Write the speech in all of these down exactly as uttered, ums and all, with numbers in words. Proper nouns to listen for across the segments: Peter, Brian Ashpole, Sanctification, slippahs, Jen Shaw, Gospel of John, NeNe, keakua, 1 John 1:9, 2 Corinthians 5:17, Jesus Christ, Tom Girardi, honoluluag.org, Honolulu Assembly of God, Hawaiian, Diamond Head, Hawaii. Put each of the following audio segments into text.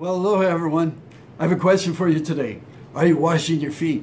Well, hello everyone. I have a question for you today. Are you washing your feet?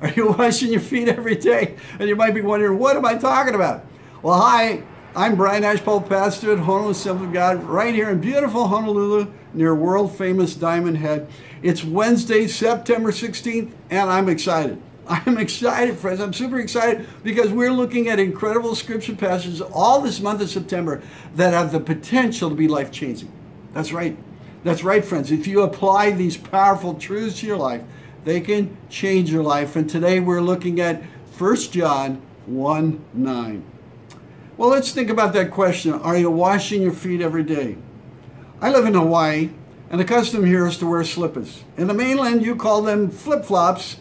Are you washing your feet every day? And you might be wondering, what am I talking about? Well, hi, I'm Brian Ashpole, pastor at Honolulu Assembly of God, right here in beautiful Honolulu, near world-famous Diamond Head. It's Wednesday, September sixteenth, and I'm excited. I'm excited, friends. I'm super excited because we're looking at incredible scripture passages all this month of September that have the potential to be life-changing. That's right. That's right, friends. If you apply these powerful truths to your life, they can change your life. And today we're looking at First John one nine. Well, let's think about that question. Are you washing your feet every day? I live in Hawaii, and the custom here is to wear slippahs. In the mainland, you call them flip-flops,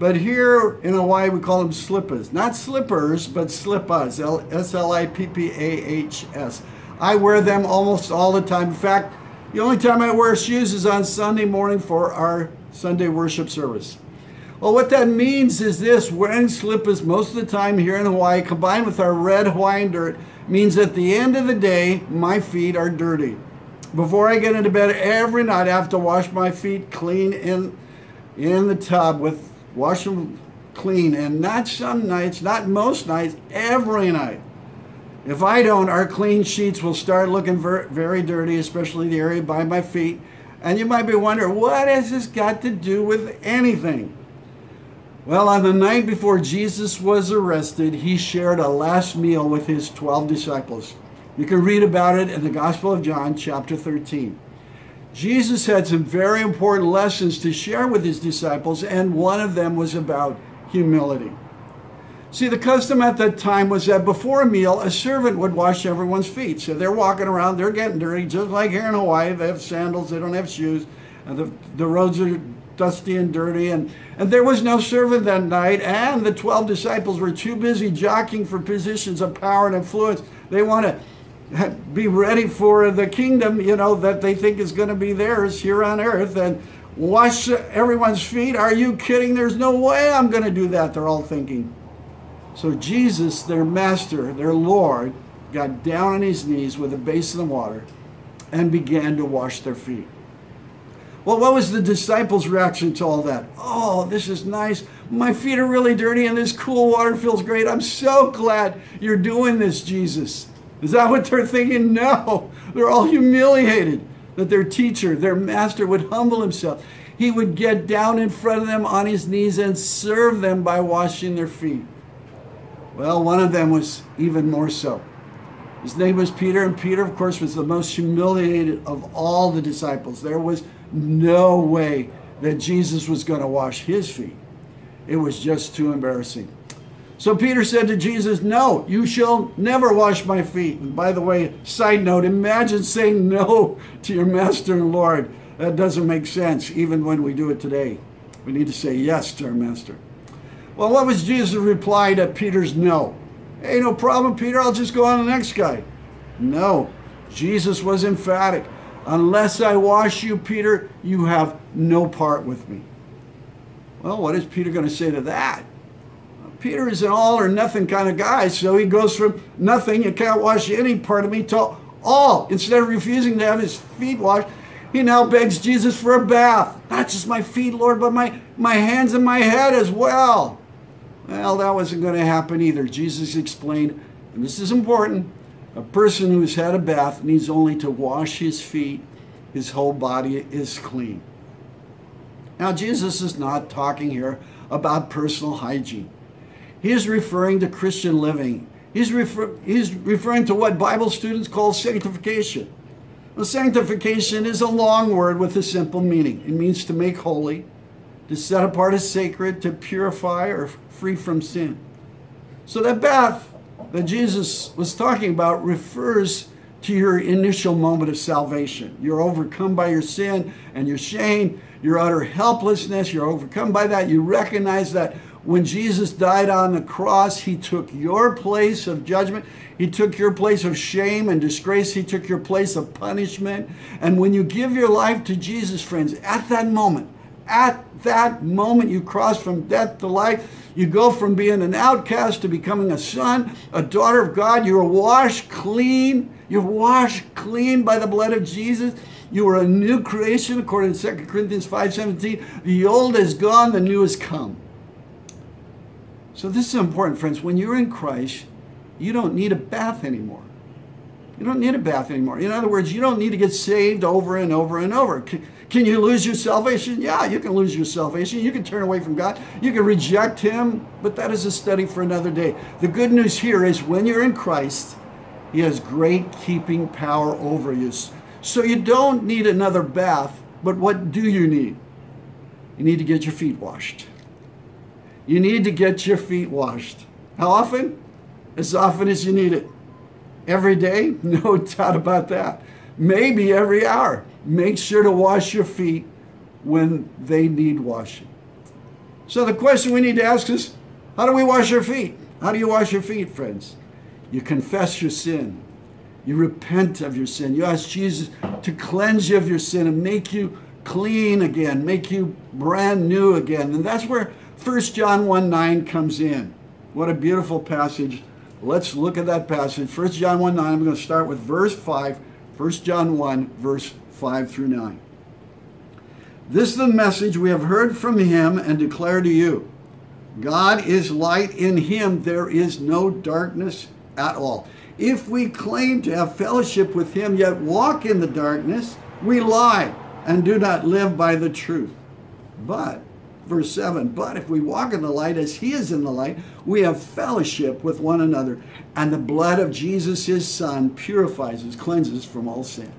but here in Hawaii, we call them slippahs. Not slippers, but slippahs, S L I P P A H S. I wear them almost all the time. In fact, the only time I wear shoes is on Sunday morning for our Sunday worship service. Well, what that means is this: wearing slippahs most of the time here in Hawaii, combined with our red Hawaiian dirt, means at the end of the day, my feet are dirty. Before I get into bed every night, I have to wash my feet clean in, in the tub, with wash them clean, and not some nights, not most nights, every night. If I don't, our clean sheets will start looking ver very dirty, especially the area by my feet. And you might be wondering, what has this got to do with anything? Well, on the night before Jesus was arrested, he shared a last meal with his twelve disciples. You can read about it in the Gospel of John, chapter thirteen. Jesus had some very important lessons to share with his disciples, and one of them was about humility. See, the custom at that time was that before a meal, a servant would wash everyone's feet. So they're walking around, they're getting dirty, just like here in Hawaii. They have sandals, they don't have shoes, and the, the roads are dusty and dirty. And, and there was no servant that night, and the twelve disciples were too busy jockeying for positions of power and influence. They want to be ready for the kingdom, you know, that they think is going to be theirs here on earth. And wash everyone's feet? Are you kidding? There's no way I'm going to do that, they're all thinking. So Jesus, their master, their Lord, got down on his knees with a basin of water and began to wash their feet. Well, what was the disciples' reaction to all that? Oh, this is nice. My feet are really dirty and this cool water feels great. I'm so glad you're doing this, Jesus. Is that what they're thinking? No. They're all humiliated that their teacher, their master, would humble himself. He would get down in front of them on his knees and serve them by washing their feet. Well, one of them was even more so. His name was Peter, and Peter, of course, was the most humiliated of all the disciples. There was no way that Jesus was going to wash his feet. It was just too embarrassing. So Peter said to Jesus, "No, you shall never wash my feet." And by the way, side note, imagine saying no to your master and Lord. That doesn't make sense, even when we do it today. We need to say yes to our master. Well, what was Jesus' reply to Peter's no? Hey, no problem, Peter. I'll just go on to the next guy. No. Jesus was emphatic. Unless I wash you, Peter, you have no part with me. Well, what is Peter going to say to that? Peter is an all-or-nothing kind of guy, so he goes from nothing, you can't wash any part of me, to all. Instead of refusing to have his feet washed, he now begs Jesus for a bath. Not just my feet, Lord, but my, my hands and my head as well. Well, that wasn't going to happen either. Jesus explained, and this is important, a person who's had a bath needs only to wash his feet. His whole body is clean. Now, Jesus is not talking here about personal hygiene. He is referring to Christian living. He's, refer he's referring to what Bible students call sanctification. Well, sanctification is a long word with a simple meaning. It means to make holy, to set apart as sacred, to purify or free from sin. So that bath that Jesus was talking about refers to your initial moment of salvation. You're overcome by your sin and your shame, your utter helplessness. You're overcome by that. You recognize that when Jesus died on the cross, he took your place of judgment. He took your place of shame and disgrace. He took your place of punishment. And when you give your life to Jesus, friends, at that moment, At that moment, you cross from death to life. You go from being an outcast to becoming a son, a daughter of God. You're washed clean. You're washed clean by the blood of Jesus. You are a new creation, according to Second Corinthians five seventeen. The old is gone, the new has come. So this is important, friends. When you're in Christ, you don't need a bath anymore. You don't need a bath anymore. In other words, you don't need to get saved over and over and over. Can, can you lose your salvation? Yeah, you can lose your salvation. You can turn away from God. You can reject Him. But that is a study for another day. The good news here is when you're in Christ, He has great keeping power over you. So you don't need another bath. But what do you need? You need to get your feet washed. You need to get your feet washed. How often? As often as you need it. Every day? No doubt about that. Maybe every hour. Make sure to wash your feet when they need washing. So the question we need to ask is, how do we wash our feet? How do you wash your feet, friends? You confess your sin. You repent of your sin. You ask Jesus to cleanse you of your sin and make you clean again, make you brand new again. And that's where First John one nine comes in. What a beautiful passage. Let's look at that passage. First John one nine. I'm going to start with verse five. First John one, verse five through nine. This is the message we have heard from Him and declare to you. God is light. In Him there is no darkness at all. If we claim to have fellowship with Him, yet walk in the darkness, we lie and do not live by the truth. But verse seven, but if we walk in the light as He is in the light, we have fellowship with one another, and the blood of Jesus His Son purifies us, cleanses from all sin.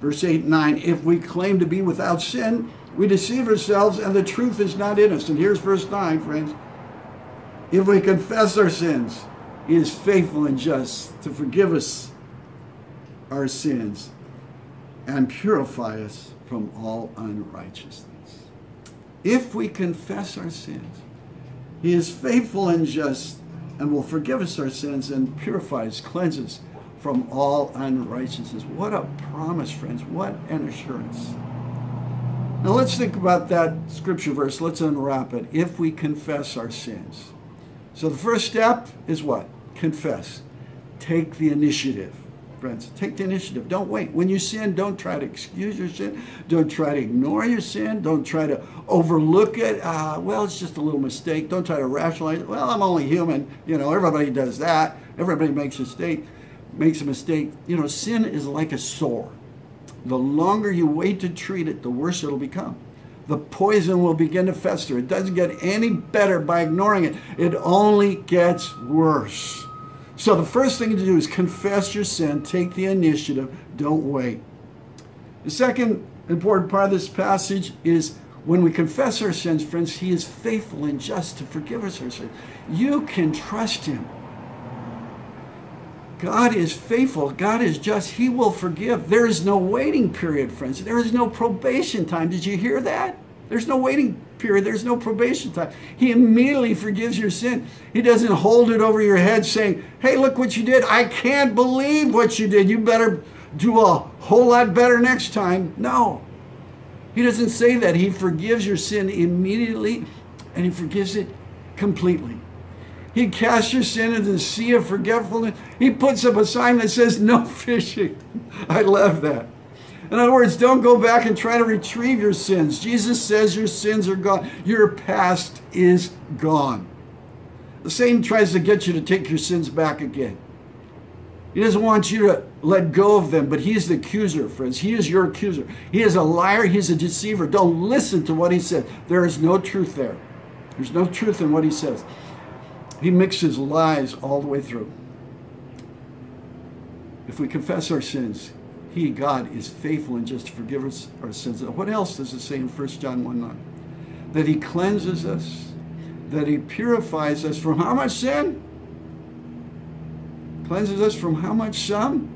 Verse eight and nine, if we claim to be without sin, we deceive ourselves and the truth is not in us. And here's verse nine, friends. If we confess our sins, He is faithful and just to forgive us our sins and purify us from all unrighteousness. If we confess our sins, He is faithful and just and will forgive us our sins and purifies, cleanses from all unrighteousness. What a promise, friends. What an assurance. Now let's think about that scripture verse. Let's unwrap it. If we confess our sins. So the first step is what? Confess. Take the initiative. Friends, take the initiative. Don't wait. When you sin, don't try to excuse your sin. Don't try to ignore your sin. Don't try to overlook it. Uh, well, it's just a little mistake. Don't try to rationalize it. Well, I'm only human. You know, everybody does that. Everybody makes a mistake. Makes a mistake. You know, sin is like a sore. The longer you wait to treat it, the worse it'll become. The poison will begin to fester. It doesn't get any better by ignoring it. It only gets worse. So the first thing to do is confess your sin, take the initiative, don't wait. The second important part of this passage is when we confess our sins, friends, He is faithful and just to forgive us our sins. You can trust Him. God is faithful. God is just. He will forgive. There is no waiting period, friends. There is no probation time. Did you hear that? There's no waiting period. There's no probation time. He immediately forgives your sin. He doesn't hold it over your head saying, hey, look what you did. I can't believe what you did. You better do a whole lot better next time. No. He doesn't say that. He forgives your sin immediately, and He forgives it completely. He casts your sin into the sea of forgetfulness. He puts up a sign that says, no fishing. I love that. In other words, don't go back and try to retrieve your sins. Jesus says your sins are gone. Your past is gone. The Satan tries to get you to take your sins back again. He doesn't want you to let go of them, but he's the accuser, friends. He is your accuser. He is a liar. He's a deceiver. Don't listen to what he says. There is no truth there. There's no truth in what he says. He mixes lies all the way through. If we confess our sins, He, God, is faithful and just to forgive us our sins. What else does it say in First John one nine? That He cleanses us, that He purifies us from how much sin? Cleanses us from how much some?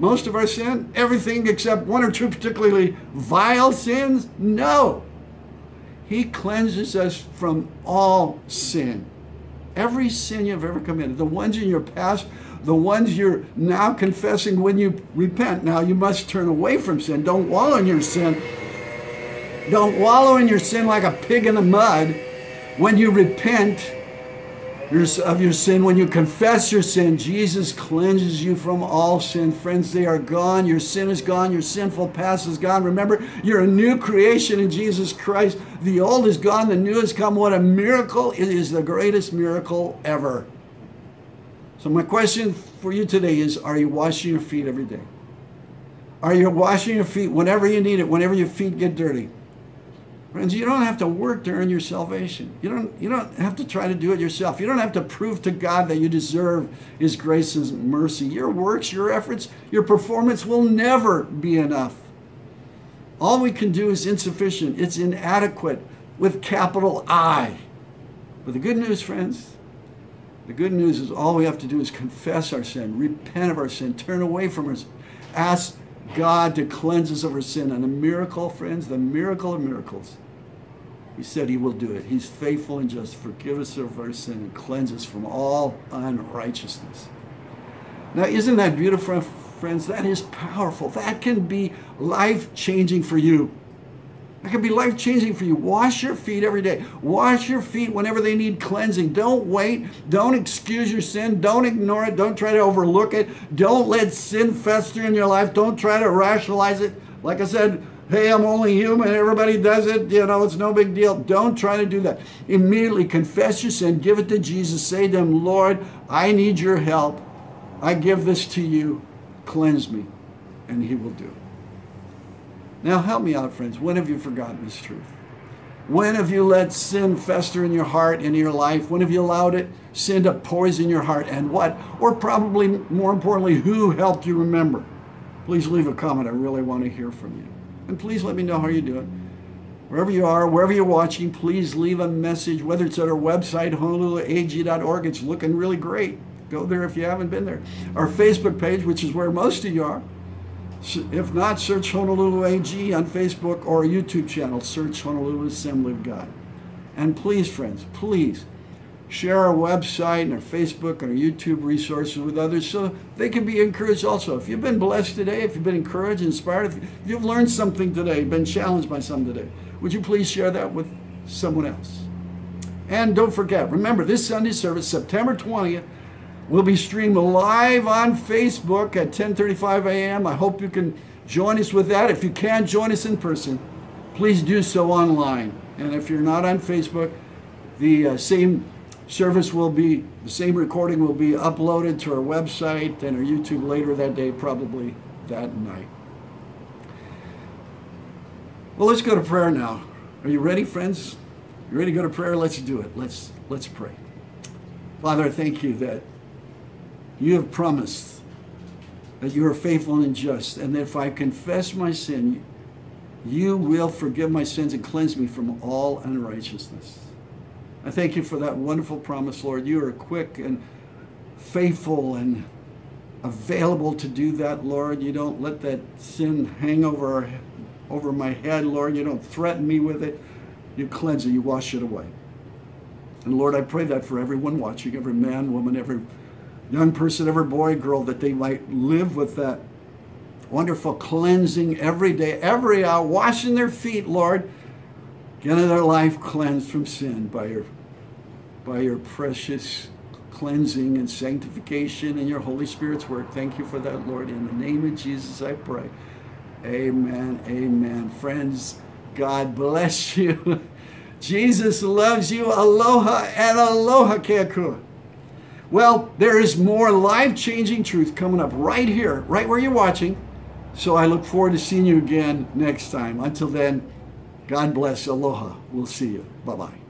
Most of our sin? Everything except one or two particularly vile sins? No. He cleanses us from all sin. Every sin you've ever committed, the ones in your past, the ones you're now confessing when you repent. Now, you must turn away from sin. Don't wallow in your sin. Don't wallow in your sin like a pig in the mud. When you repent, your, of your sin. When you confess your sin, Jesus cleanses you from all sin. Friends, they are gone. Your sin is gone. Your sinful past is gone. Remember, you're a new creation in Jesus Christ. The old is gone. The new has come. What a miracle. It is the greatest miracle ever. So my question for you today is, are you washing your feet every day? Are you washing your feet whenever you need it, whenever your feet get dirty? Friends, you don't have to work to earn your salvation. You don't, you don't have to try to do it yourself. You don't have to prove to God that you deserve His grace and mercy. Your works, your efforts, your performance will never be enough. All we can do is insufficient. It's inadequate with capital I. But the good news, friends, the good news is all we have to do is confess our sin, repent of our sin, turn away from our sin, ask God to cleanse us of our sin. And the miracle, friends, the miracle of miracles, He said He will do it. He's faithful and just. Forgive us of our sin and cleanse us from all unrighteousness. Now, isn't that beautiful, friends? That is powerful. That can be life-changing for you. That can be life-changing for you. Wash your feet every day. Wash your feet whenever they need cleansing. Don't wait. Don't excuse your sin. Don't ignore it. Don't try to overlook it. Don't let sin fester in your life. Don't try to rationalize it. Like I said, hey, I'm only human. Everybody does it. You know, it's no big deal. Don't try to do that. Immediately confess your sin. Give it to Jesus. Say to Him, Lord, I need your help. I give this to you. Cleanse me. And He will do it. Now help me out, friends. When have you forgotten this truth? When have you let sin fester in your heart, in your life? When have you allowed it, sin to poison your heart? And what? Or probably more importantly, who helped you remember? Please leave a comment. I really want to hear from you. And please let me know how you do it. Wherever you are, wherever you're watching, please leave a message, whether it's at our website, honolulu a g dot org. It's looking really great. Go there if you haven't been there. Our Facebook page, which is where most of you are. If not, search Honolulu A G on Facebook or YouTube channel. Search Honolulu Assembly of God. And please, friends, please share our website and our Facebook and our YouTube resources with others so they can be encouraged also. If you've been blessed today, if you've been encouraged, inspired, if you've learned something today, been challenged by something today, would you please share that with someone else? And don't forget, remember, this Sunday service, September twentieth, we'll be streamed live on Facebook at ten thirty-five a m I hope you can join us with that. If you can't join us in person, please do so online. And if you're not on Facebook, the uh, same service will be, the same recording will be uploaded to our website and our YouTube later that day, probably that night. Well, let's go to prayer now. Are you ready, friends? You ready to go to prayer? Let's do it. Let's, let's pray. Father, thank you that You have promised that You are faithful and just, and that if I confess my sin, You will forgive my sins and cleanse me from all unrighteousness. I thank You for that wonderful promise, Lord. You are quick and faithful and available to do that, Lord. You don't let that sin hang over, our, over my head, Lord. You don't threaten me with it. You cleanse it. You wash it away. And Lord, I pray that for everyone watching, every man, woman, every young person, every boy, girl, that they might live with that wonderful cleansing every day, every hour, washing their feet, Lord, getting their life cleansed from sin by your, by your precious cleansing and sanctification and your Holy Spirit's work. Thank you for that, Lord. In the name of Jesus, I pray. Amen, amen. Friends, God bless you. Jesus loves you. Aloha and aloha keakua. Well, there is more life-changing truth coming up right here, right where you're watching. So I look forward to seeing you again next time. Until then, God bless. Aloha. We'll see you. Bye-bye.